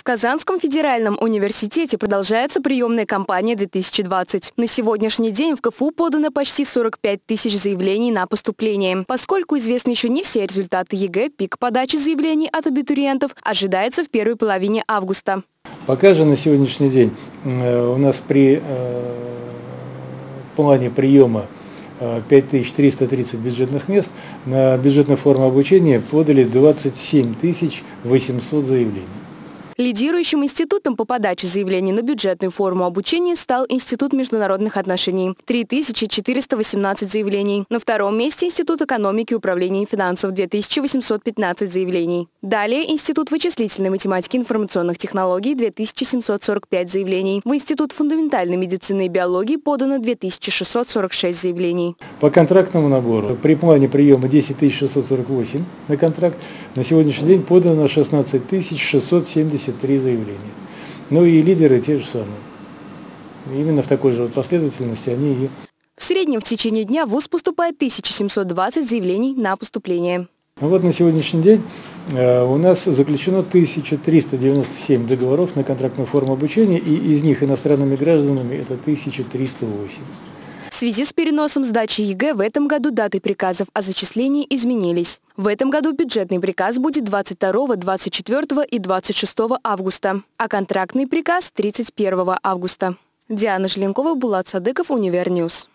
В Казанском федеральном университете продолжается приемная кампания 2020. На сегодняшний день в КФУ подано почти 45 тысяч заявлений на поступление. Поскольку известны еще не все результаты ЕГЭ, пик подачи заявлений от абитуриентов ожидается в первой половине августа. Пока же на сегодняшний день у нас при плане приема 5330 бюджетных мест, на бюджетную форму обучения подали 27800 заявлений. Лидирующим институтом по подаче заявлений на бюджетную форму обучения стал Институт международных отношений – 3418 заявлений. На втором месте Институт экономики и управления финансов – 2815 заявлений. Далее Институт вычислительной математики и информационных технологий – 2745 заявлений. В Институт фундаментальной медицины и биологии подано 2646 заявлений. По контрактному набору при плане приема 10648 на контракт на сегодняшний день подано 16670 три заявления. Ну и лидеры те же самые. Именно в такой же последовательности они и... В среднем в течение дня в ВУЗ поступает 1720 заявлений на поступление. Вот на сегодняшний день у нас заключено 1397 договоров на контрактную форму обучения, и из них иностранными гражданами это 1308. В связи с переносом сдачи ЕГЭ в этом году даты приказов о зачислении изменились. В этом году бюджетный приказ будет 22, 24 и 26 августа, а контрактный приказ – 31 августа. Диана Желенкова, Булац Адеков, Универньюз.